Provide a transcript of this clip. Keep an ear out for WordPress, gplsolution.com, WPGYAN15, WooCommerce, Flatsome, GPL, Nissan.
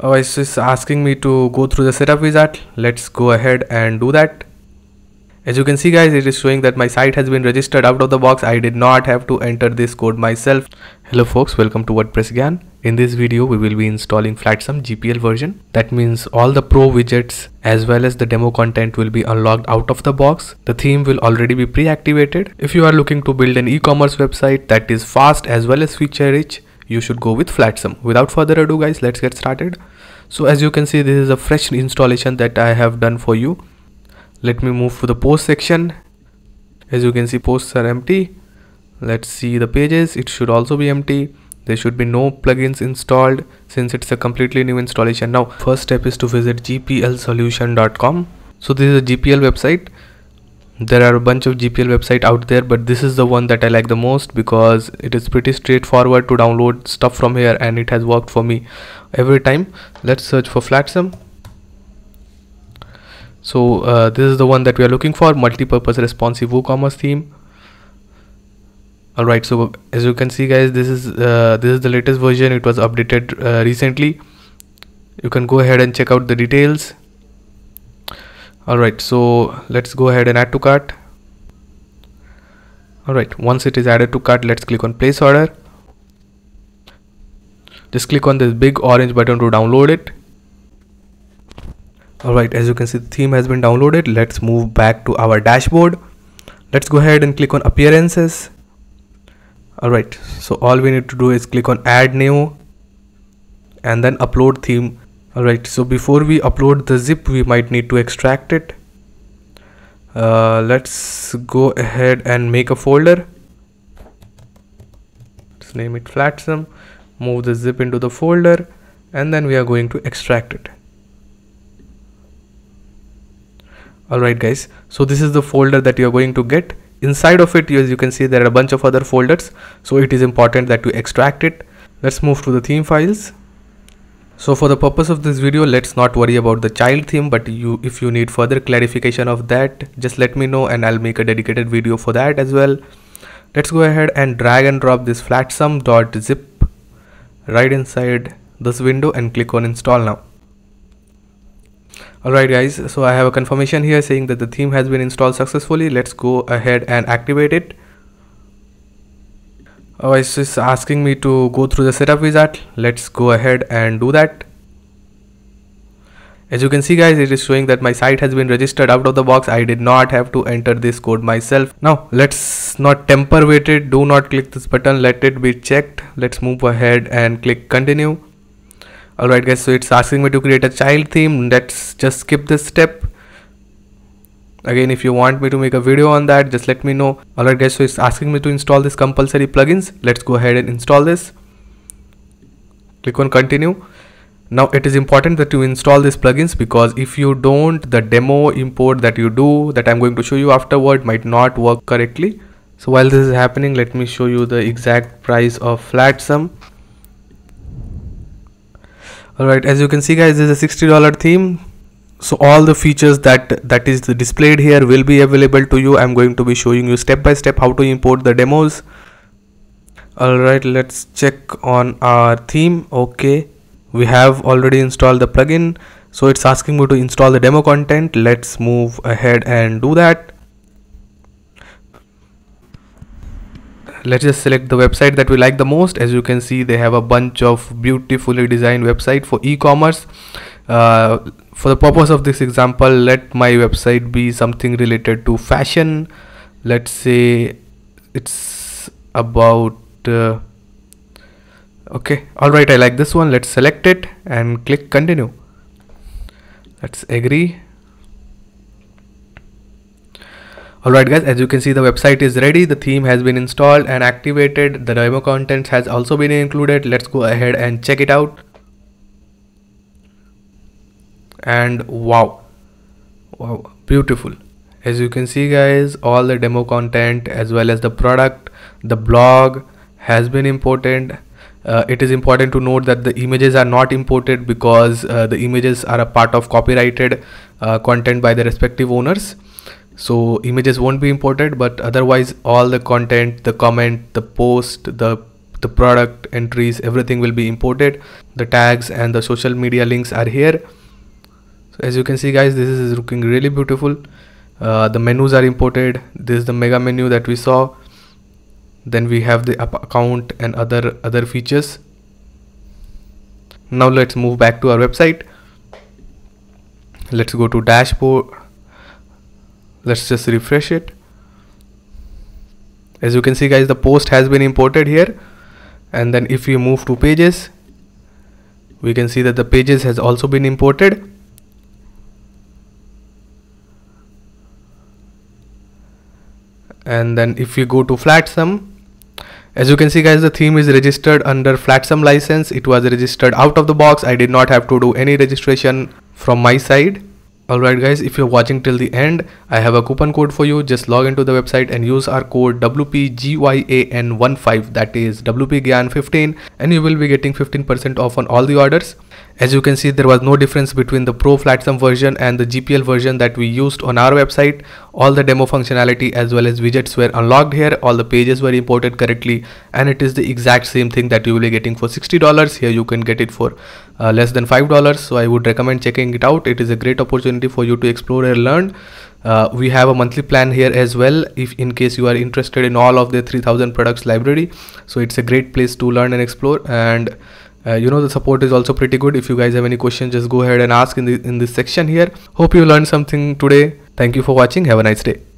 Otherwise it's asking me to go through the setup wizard. Let's go ahead and do that. As you can see guys, it is showing that my site has been registered out of the box. I did not have to enter this code myself. Hello folks, welcome to WordPress GYAN. In this video we will be installing Flatsome GPL version. That means all the pro widgets as well as the demo content will be unlocked out of the box. The theme will already be pre-activated. If you are looking to build an e-commerce website that is fast as well as feature rich, you should go with Flatsome. Without further ado guys, let's get started. So as you can see, this is a fresh installation that I have done for you. Let me move to the post section. As you can see, posts are empty. Let's see the pages. It should also be empty. There should be no plugins installed since it's a completely new installation. Now, first step is to visit gplsolution.com. So this is a GPL website. There are a bunch of GPL websites out there, but this is the one that I like the most because it is pretty straightforward to download stuff from here and it has worked for me every time. Let's search for Flatsome. So this is the one that we are looking for, multi-purpose responsive WooCommerce theme. Alright, so as you can see guys, this is the latest version. It was updated recently. You can go ahead and check out the details. Alright, so let's go ahead and add to cart. Alright, once it is added to cart, let's click on place order. Just click on this big orange button to download it. Alright, as you can see, the theme has been downloaded. Let's move back to our dashboard. Let's go ahead and click on appearances. Alright, so all we need to do is click on add new and then upload theme. Alright, so before we upload the zip, we might need to extract it. Let's go ahead and make a folder. Let's name it Flatsome. Move the zip into the folder and then we are going to extract it. Alright guys, so this is the folder that you are going to get. Inside of it, as you can see, there are a bunch of other folders, so it is important that you extract it. Let's move to the theme files. So for the purpose of this video, let's not worry about the child theme, but if you need further clarification of that, just let me know and I'll make a dedicated video for that as well. Let's go ahead and drag and drop this flatsome.zip right inside this window and click on install now. Alright guys, so I have a confirmation here saying that the theme has been installed successfully. Let's go ahead and activate it. Otherwise, it's just asking me to go through the setup wizard. Let's go ahead and do that. As you can see guys, it is showing that my site has been registered out of the box. I did not have to enter this code myself. Now let's not tamper with it. Do not click this button. Let it be checked. Let's move ahead and click continue. Alright guys, so it's asking me to create a child theme. Let's just skip this step. Again, if you want me to make a video on that, just let me know. Alright guys, so it's asking me to install this compulsory plugins. Let's go ahead and install this. Click on continue. Now it is important that you install these plugins because if you don't, the demo import that you do, that I'm going to show you afterward, might not work correctly. So while this is happening, let me show you the exact price of Flatsome. Alright, as you can see guys, this is a $60 theme. So all the features that is displayed here will be available to you. I'm going to be showing you step by step how to import the demos. Alright, let's check on our theme. Okay, we have already installed the plugin. So it's asking me to install the demo content. Let's move ahead and do that. Let's just select the website that we like the most. As you can see, they have a bunch of beautifully designed website for e-commerce. For the purpose of this example, let my website be something related to fashion. Let's say it's about okay, alright, I like this one. Let's select it and click continue. Let's agree. Alright guys, as you can see, the website is ready. The theme has been installed and activated. The demo content has also been included. Let's go ahead and check it out. And wow, beautiful. As you can see guys, all the demo content as well as the product, the blog has been imported. It is important to note that the images are not imported because the images are a part of copyrighted content by the respective owners. So images won't be imported, but otherwise all the content, the comment, the post, the the product entries, everything will be imported. The tags and the social media links are here. So as you can see guys, this is looking really beautiful. The menus are imported. This is the mega menu that we saw. Then we have the account and other features. Now let's move back to our website. Let's go to dashboard. Let's just refresh it. As you can see guys, the post has been imported here, and then if we move to pages, we can see that the pages has also been imported. And then if you go to Flatsome, as you can see guys, the theme is registered under Flatsome license. It was registered out of the box. I did not have to do any registration from my side. Alright guys, if you're watching till the end, I have a coupon code for you. Just log into the website and use our code WPGYAN15, that is WPGYAN15, and you will be getting 15% off on all the orders. As you can see, there was no difference between the Pro Flatsome version and the GPL version that we used on our website. All the demo functionality as well as widgets were unlocked here. All the pages were imported correctly, and it is the exact same thing that you will be getting for $60. Here you can get it for less than $5. So I would recommend checking it out. It is a great opportunity for you to explore and learn. We have a monthly plan here as well, if in case you are interested in all of the 3000 products library. So it's a great place to learn and explore, and you know, the support is also pretty good. If you guys have any questions, just go ahead and ask in this section here. Hope you learned something today. Thank you for watching. Have a nice day.